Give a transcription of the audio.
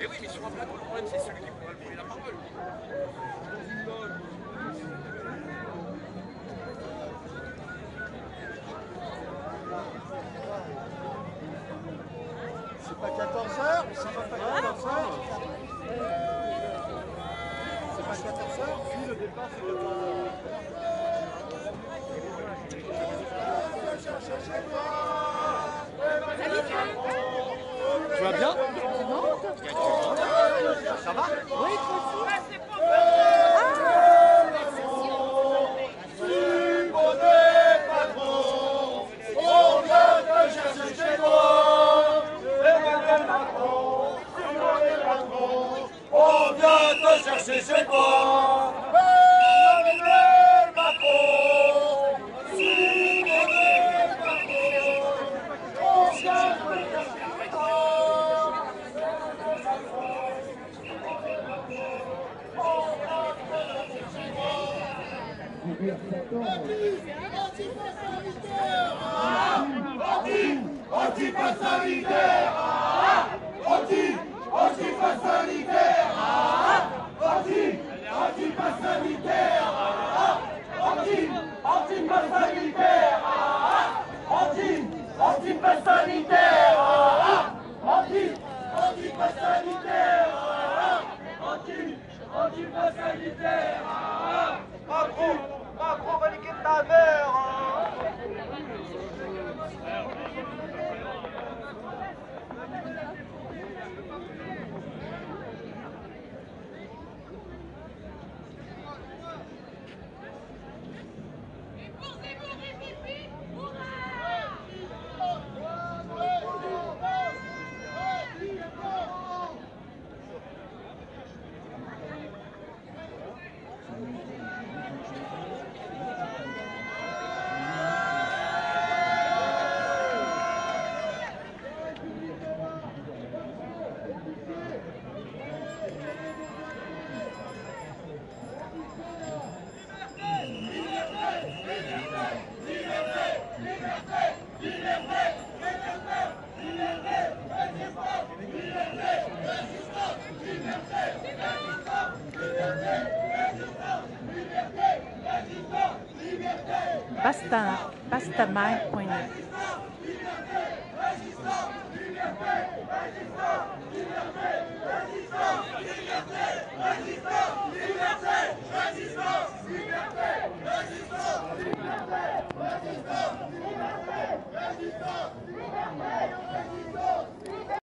Et oui, mais sur un plateau, le problème, c'est celui qui pourra le prendre la parole. C'est pas 14h, mais c'est pas 14h. C'est pas 14h, puis le départ, c'est 14h. Tu vas bien? Ça va? Oui, trop Résistance, liberté, résistance, liberté, résistance, liberté, résistance.